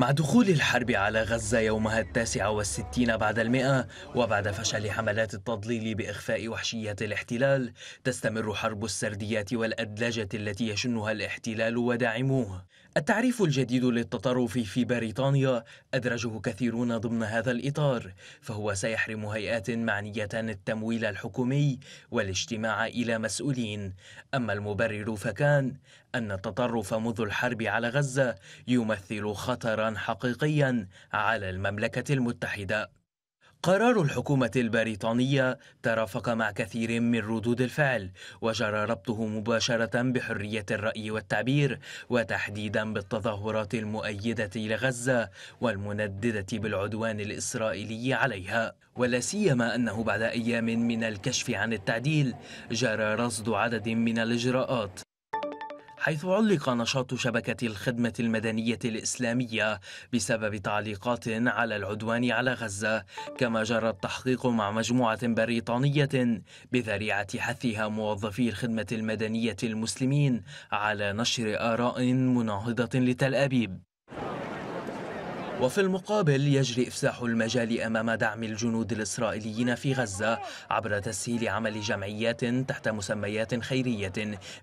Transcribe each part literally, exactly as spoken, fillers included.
مع دخول الحرب على غزة يومها التاسعة والستين بعد المئة وبعد فشل حملات التضليل بإخفاء وحشية الاحتلال، تستمر حرب السرديات والأدلجة التي يشنها الاحتلال وداعموه. التعريف الجديد للتطرف في بريطانيا أدرجه كثيرون ضمن هذا الإطار، فهو سيحرم هيئات معنية التمويل الحكومي والاجتماع إلى مسؤولين. أما المبرر فكان أن التطرف منذ الحرب على غزة يمثل خطراً حقيقياً على المملكة المتحدة. قرار الحكومة البريطانية ترافق مع كثير من ردود الفعل، وجرى ربطه مباشرة بحرية الرأي والتعبير، وتحديدا بالتظاهرات المؤيدة لغزة والمنددة بالعدوان الإسرائيلي عليها، ولا سيما أنه بعد أيام من الكشف عن التعديل جرى رصد عدد من الإجراءات، حيث علق نشاط شبكة الخدمة المدنية الإسلامية بسبب تعليقات على العدوان على غزة، كما جرى التحقيق مع مجموعة بريطانية بذريعة حثها موظفي الخدمة المدنية المسلمين على نشر آراء مناهضة لتل أبيب. وفي المقابل يجري إفساح المجال أمام دعم الجنود الإسرائيليين في غزة عبر تسهيل عمل جمعيات تحت مسميات خيرية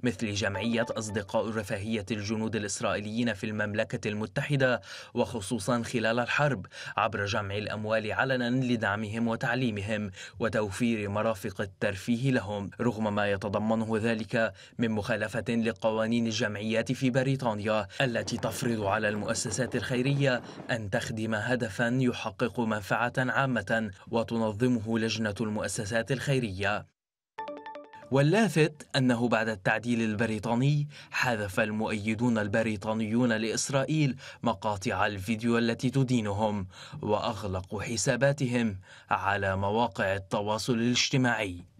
مثل جمعية أصدقاء رفاهية الجنود الإسرائيليين في المملكة المتحدة، وخصوصا خلال الحرب عبر جمع الأموال علنا لدعمهم وتعليمهم وتوفير مرافق الترفيه لهم، رغم ما يتضمنه ذلك من مخالفة لقوانين الجمعيات في بريطانيا التي تفرض على المؤسسات الخيرية أن تخدم هدفا يحقق منفعة عامة وتنظمه لجنة المؤسسات الخيرية. واللافت أنه بعد التعديل البريطاني حذف المؤيدون البريطانيون لإسرائيل مقاطع الفيديو التي تدينهم، وأغلقوا حساباتهم على مواقع التواصل الاجتماعي.